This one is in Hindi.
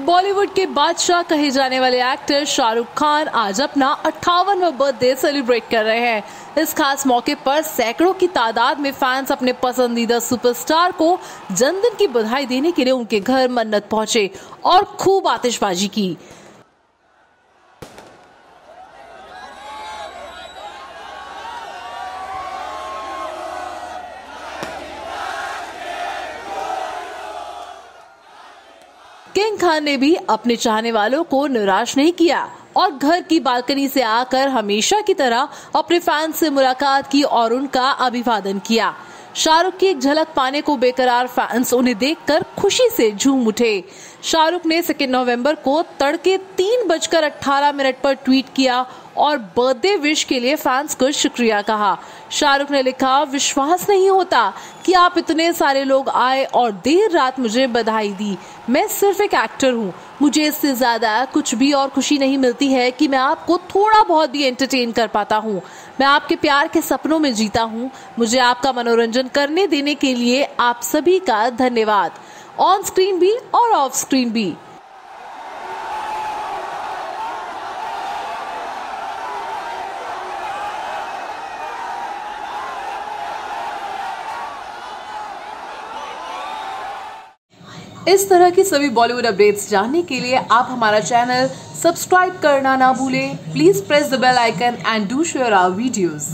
बॉलीवुड के बादशाह कहे जाने वाले एक्टर शाहरुख खान आज अपना 58वां बर्थडे सेलिब्रेट कर रहे हैं। इस खास मौके पर सैकड़ों की तादाद में फैंस अपने पसंदीदा सुपरस्टार को जन्मदिन की बधाई देने के लिए उनके घर मन्नत पहुंचे और खूब आतिशबाजी की। किंग खान ने भी अपने चाहने वालों को निराश नहीं किया और घर की बालकनी से आकर हमेशा की तरह अपने फैंस से मुलाकात की और उनका अभिवादन किया। शाहरुख की एक झलक पाने को बेकरार फैंस उन्हें देखकर खुशी से झूम उठे। शाहरुख ने 2 नवंबर को तड़के 3:18 पर ट्वीट किया और बर्थडे विश के लिए फैंस को शुक्रिया कहा। शाहरुख ने लिखा, विश्वास नहीं होता कि आप इतने सारे लोग आए और देर रात मुझे बधाई दी। मैं सिर्फ एक एक्टर हूँ, मुझे इससे ज़्यादा कुछ भी और खुशी नहीं मिलती है कि मैं आपको थोड़ा बहुत भी एंटरटेन कर पाता हूँ। मैं आपके प्यार के सपनों में जीता हूँ। मुझे आपका मनोरंजन करने देने के लिए आप सभी का धन्यवाद, ऑन स्क्रीन भी और ऑफ स्क्रीन भी। इस तरह की सभी बॉलीवुड अपडेट्स जानने के लिए आप हमारा चैनल सब्सक्राइब करना ना भूलें। Please press the bell icon and do share our videos.